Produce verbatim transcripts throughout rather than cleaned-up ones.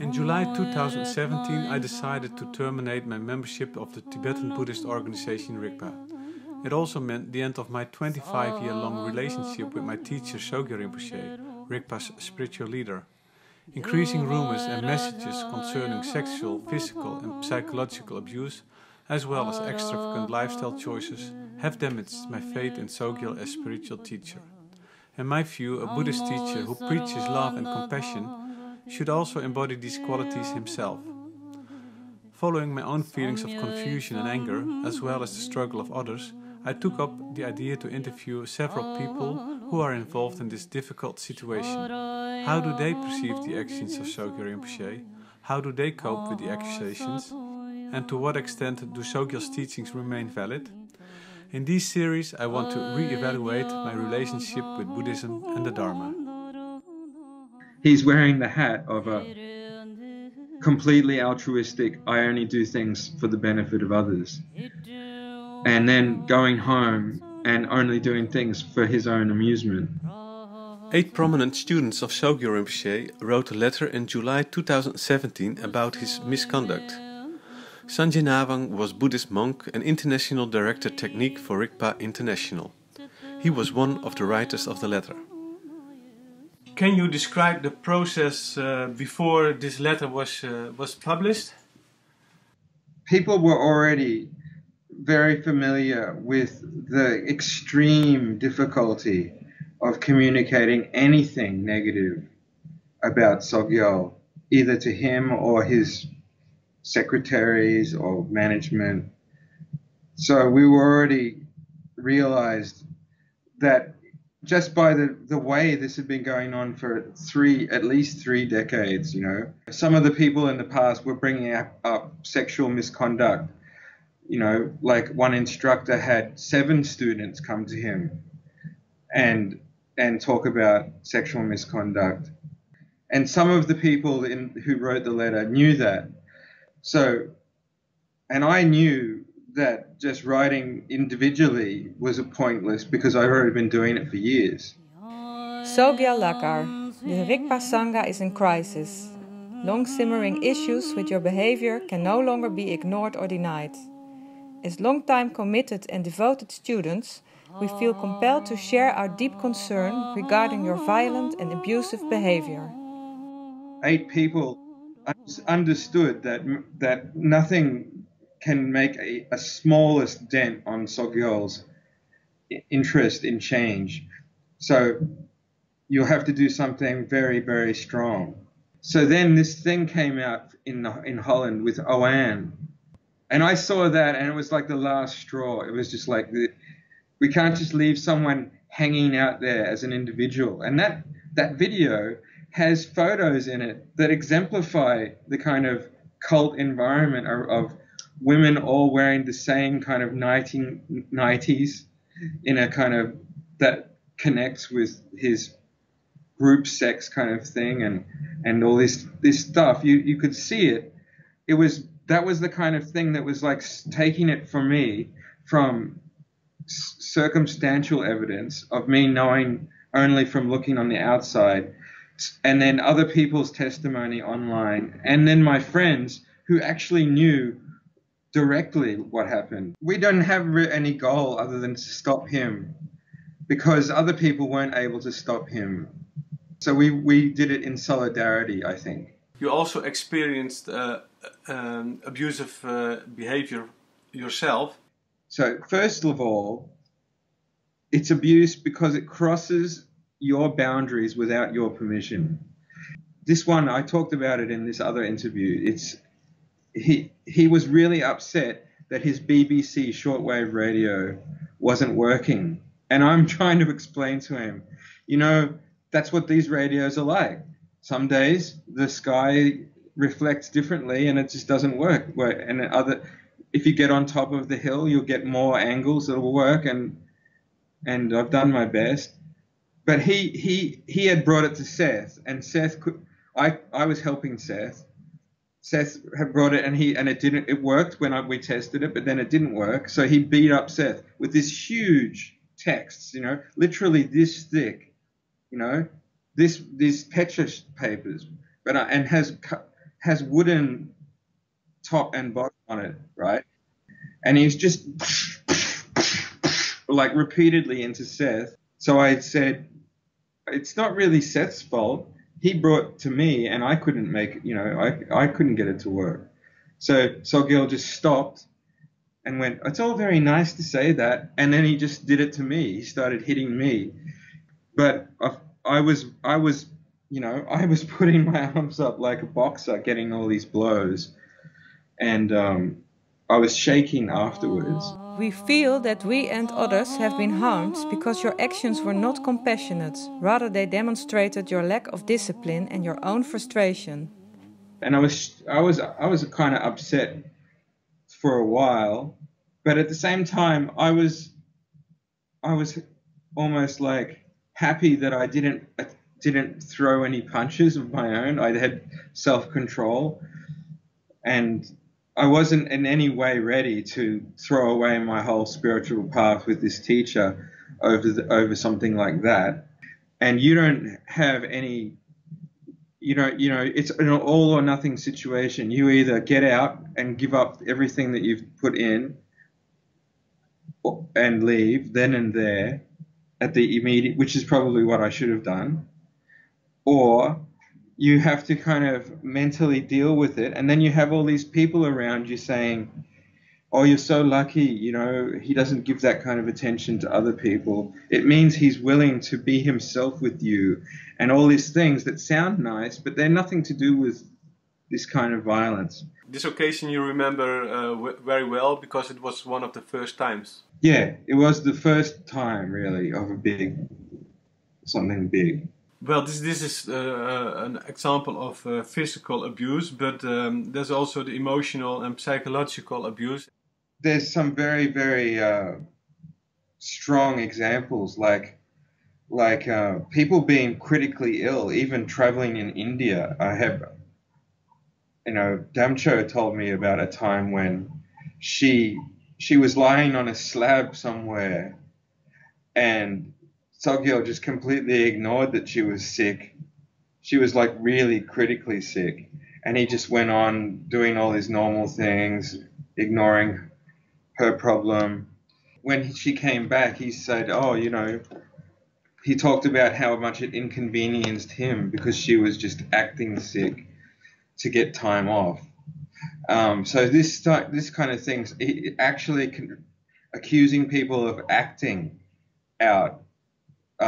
In July two thousand seventeen, I decided to terminate my membership of the Tibetan Buddhist organization Rigpa. It also meant the end of my twenty-five-year-long relationship with my teacher Sogyal Rinpoche, Rigpa's spiritual leader. Increasing rumors and messages concerning sexual, physical and psychological abuse, as well as extravagant lifestyle choices, have damaged my faith in Sogyal as spiritual teacher. In my view, a Buddhist teacher who preaches love and compassion should also embody these qualities himself. Following my own feelings of confusion and anger, as well as the struggle of others, I took up the idea to interview several people who are involved in this difficult situation. How do they perceive the actions of Sogyal Rinpoche? How do they cope with the accusations? And to what extent do Sogyal's teachings remain valid? In this series, I want to re-evaluate my relationship with Buddhism and the Dharma. He's wearing the hat of a completely altruistic, I only do things for the benefit of others, and then going home and only doing things for his own amusement. Eight prominent students of Sogyal Rinpoche wrote a letter in July two thousand seventeen about his misconduct. Sangye Nawang was Buddhist monk and international director technique for Rigpa International. He was one of the writers of the letter. Can you describe the process uh, before this letter was, uh, was published? People were already very familiar with the extreme difficulty of communicating anything negative about Sogyal, either to him or his secretaries or management. So we were already realized that just by the, the way this had been going on for three, at least three decades, you know, some of the people in the past were bringing up, up sexual misconduct. You know, like one instructor had seven students come to him and and talk about sexual misconduct. And some of the people in, who wrote the letter knew that. So, and I knew that just writing individually was pointless because I've already been doing it for years. Sogyal Lakar, the Rigpa Sangha is in crisis. Long simmering issues with your behavior can no longer be ignored or denied. As long-time committed and devoted students, we feel compelled to share our deep concern regarding your violent and abusive behavior. Eight people understood that, that nothing can make a, a smallest dent on Sogyal's interest in change. So you'll have to do something very, very strong. So then this thing came out in, the, in Holland with Oan. And I saw that and it was like the last straw. It was just like, the, we can't just leave someone hanging out there as an individual. And that, that video has photos in it that exemplify the kind of cult environment of, of women all wearing the same kind of nineties in a kind of, that connects with his group sex kind of thing and, and all this, this stuff. You, you could see it. It was... That was the kind of thing that was like taking it for me from circumstantial evidence of me knowing only from looking on the outside, and then other people's testimony online, and then my friends who actually knew directly what happened. We don't have any goal other than to stop him because other people weren't able to stop him. So we, we did it in solidarity, I think. You also experienced uh, um, abusive uh, behavior yourself. So first of all, it's abuse because it crosses your boundaries without your permission. This one, I talked about it in this other interview. It's he, he was really upset that his B B C shortwave radio wasn't working. And I'm trying to explain to him, you know, that's what these radios are like. Some days the sky reflects differently and it just doesn't work. And other, if you get on top of the hill, you'll get more angles that will work. And and I've done my best, but he he he had brought it to Seth, and Seth could, I I was helping Seth. Seth had brought it, and he and it didn't. It worked when I, we tested it, but then it didn't work. So he beat up Seth with this huge texts, you know, literally this thick, you know. This, these Petra papers, but I, and has has wooden top and bottom on it, right? And he's just like repeatedly into Seth. So I said, it's not really Seth's fault. He brought to me and I couldn't make it, you know, I, I couldn't get it to work. So Sogyal just stopped and went, it's all very nice to say that. And then he just did it to me. He started hitting me. But I, I was, I was, you know, I was putting my arms up like a boxer, getting all these blows. And um, I was shaking afterwards. We feel that we and others have been harmed because your actions were not compassionate. Rather, they demonstrated your lack of discipline and your own frustration. And I was, I was, I was kind of upset for a while, but at the same time, I was, I was almost like happy that I didn't, I didn't throw any punches of my own. I had self-control, and I wasn't in any way ready to throw away my whole spiritual path with this teacher over the, over something like that. And you don't have any, you know, you know, it's an all or nothing situation. You either get out and give up everything that you've put in and leave then and there at the immediate, which is probably what I should have done, or you have to kind of mentally deal with it. And then you have all these people around you saying, oh, you're so lucky, you know, he doesn't give that kind of attention to other people. It means he's willing to be himself with you, and all these things that sound nice, but they're nothing to do with this kind of violence. This occasion you remember uh, w very well because it was one of the first times. Yeah, it was the first time really of a big, something big. Well, this, this is uh, an example of uh, physical abuse, but um, there's also the emotional and psychological abuse. There's some very, very uh, strong examples, like like uh, people being critically ill, even traveling in India. I have, you know, Damcho told me about a time when she, she was lying on a slab somewhere, and Sogyal just completely ignored that she was sick. She was like really critically sick. And he just went on doing all his normal things, ignoring her problem. When she came back, he said, oh, you know, he talked about how much it inconvenienced him because she was just acting sick to get time off. Um, so this, this kind of thing, it actually can, accusing people of acting out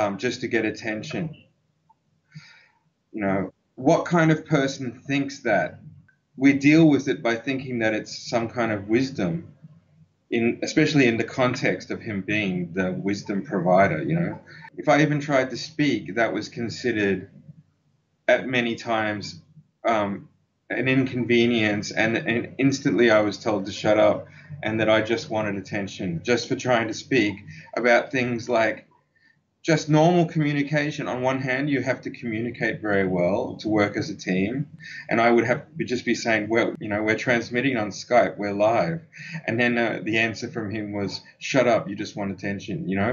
Um, just to get attention. You know, what kind of person thinks that? We deal with it by thinking that it's some kind of wisdom, in, especially in the context of him being the wisdom provider, you know. If I even tried to speak, that was considered at many times um, an inconvenience, and, and instantly I was told to shut up and that I just wanted attention just for trying to speak about things like just normal communication. On one hand, you have to communicate very well to work as a team. And I would have just be saying, well, you know, we're transmitting on Skype, we're live. And then uh, the answer from him was, shut up, you just want attention, you know.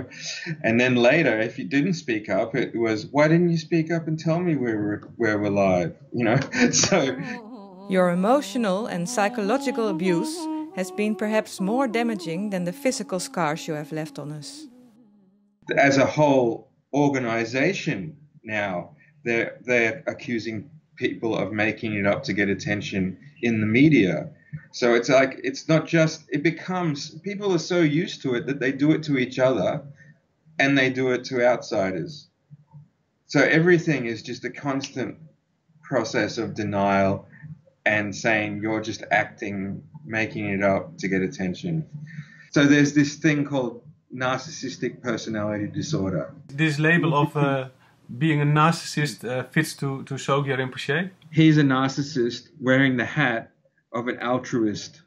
And then later, if you didn't speak up, it was, why didn't you speak up and tell me where we're, where we're live, you know. So your emotional and psychological abuse has been perhaps more damaging than the physical scars you have left on us. As a whole organization now, they're, they're accusing people of making it up to get attention in the media. So it's like, it's not just, it becomes, people are so used to it that they do it to each other and they do it to outsiders. So everything is just a constant process of denial and saying you're just acting, making it up to get attention. So there's this thing called narcissistic personality disorder. This label of uh, being a narcissist uh, fits to, to Sogyal Rinpoche? He's a narcissist wearing the hat of an altruist,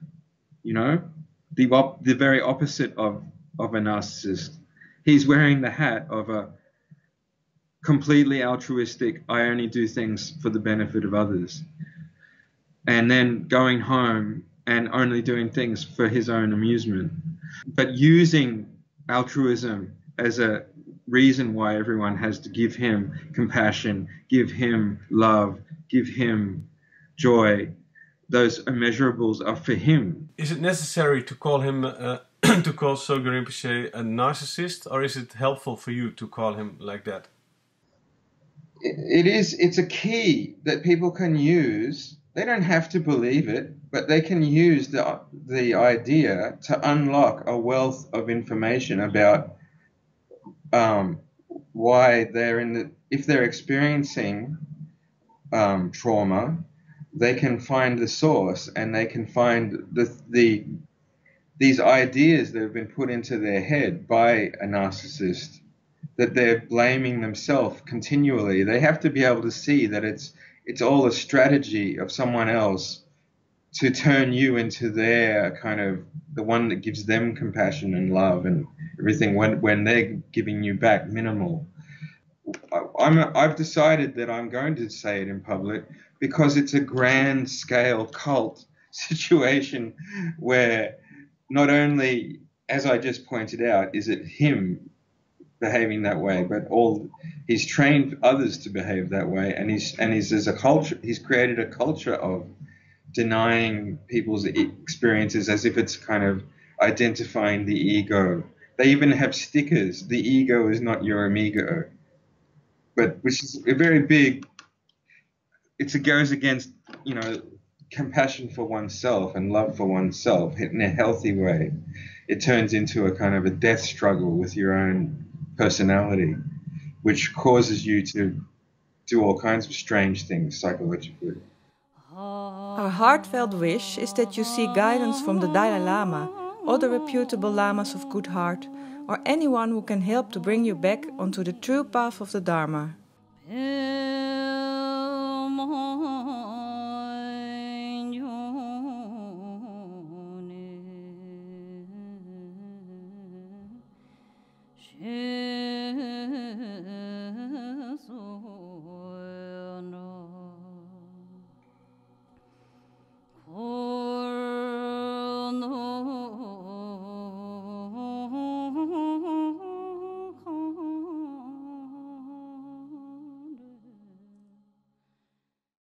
you know, the, op the very opposite of, of a narcissist. He's wearing the hat of a completely altruistic, I only do things for the benefit of others, and then going home and only doing things for his own amusement, but using altruism as a reason why everyone has to give him compassion, give him love, give him joy, those immeasurables are for him. Is it necessary to call him, uh, to call Sogyal Rinpoche a narcissist, or is it helpful for you to call him like that? It is, it's a key that people can use. They don't have to believe it, but they can use the, the idea to unlock a wealth of information about um, why they're in the, if they're experiencing um, trauma, they can find the source, and they can find the, the, these ideas that have been put into their head by a narcissist, that they're blaming themselves continually. They have to be able to see that it's it's all a strategy of someone else to turn you into their kind of the one that gives them compassion and love and everything, when when they're giving you back minimal. I'm I've decided that I'm going to say it in public because it's a grand scale cult situation where not only, as I just pointed out, is it him behaving that way, but all he's trained others to behave that way, and he's and he's as a culture he's created a culture of denying people's experiences as if it's kind of identifying the ego. They even have stickers: the ego is not your amigo, but which is a very big. It's, it goes against, you know, compassion for oneself and love for oneself in a healthy way. It turns into a kind of a death struggle with your own personality, which causes you to do all kinds of strange things psychologically. Our heartfelt wish is that you seek guidance from the Dalai Lama, other reputable lamas of good heart, or anyone who can help to bring you back onto the true path of the Dharma. Oh, no.